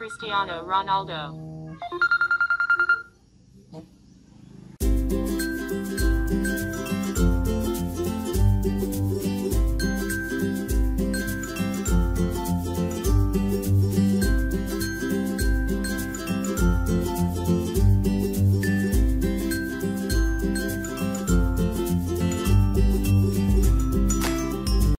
Cristiano Ronaldo.